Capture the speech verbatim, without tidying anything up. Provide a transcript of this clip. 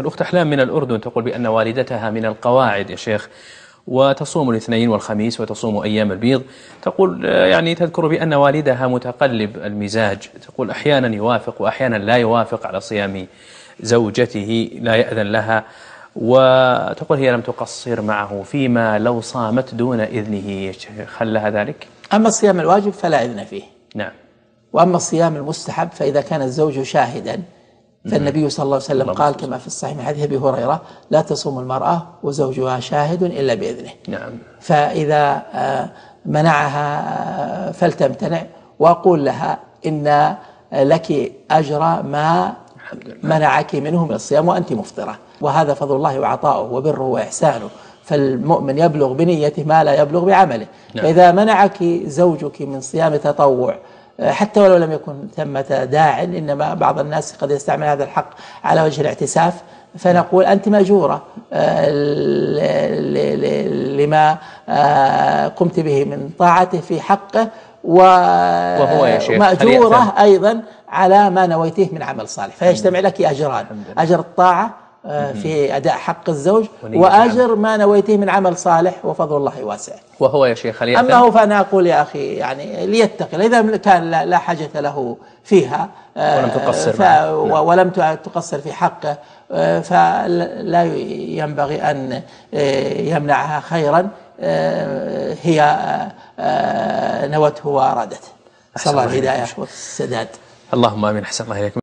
الأخت أحلام من الأردن تقول بأن والدتها من القواعد يا شيخ، وتصوم الاثنين والخميس وتصوم أيام البيض. تقول يعني تذكر بأن والدها متقلب المزاج، تقول أحيانا يوافق وأحيانا لا يوافق على صيام زوجته، لا يأذن لها، وتقول هي لم تقصر معه، فيما لو صامت دون إذنه هل لها ذلك؟ أما الصيام الواجب فلا إذن فيه. نعم. وأما الصيام المستحب فإذا كان الزوج شاهدا فالنبي صلى الله عليه وسلم قال كما في الصحيح حديث أبي هريرة: لا تصوم المرأة وزوجها شاهد إلا بإذنه. نعم. فإذا منعها فلتمتنع، وأقول لها إن لك أجر ما منعك منه من الصيام وأنت مفطرة، وهذا فضل الله وعطاؤه وبره وإحسانه، فالمؤمن يبلغ بنيته ما لا يبلغ بعمله. نعم. فإذا منعك زوجك من صيام تطوع حتى ولو لم يكن ثمة داع، إنما بعض الناس قد يستعمل هذا الحق على وجه الاعتساف، فنقول أنت مأجورة لما قمت به من طاعته في حقه، ومأجورة أيضا على ما نويته من عمل صالح، فيجتمع لك أجران: أجر الطاعة في أداء حق الزوج، وأجر ما نويته من عمل صالح، وفضل الله واسع. وهو يا شيخ خليل، أما هو فأنا أقول يا أخي يعني ليتقل، إذا كان لا حاجة له فيها ولم تقصر ولم تقصر في حقه فلا ينبغي أن يمنعها خيرا هي نوته وأرادته. صلى الله عليه وسلم. اللهم آمين. أحسن الله إليكم.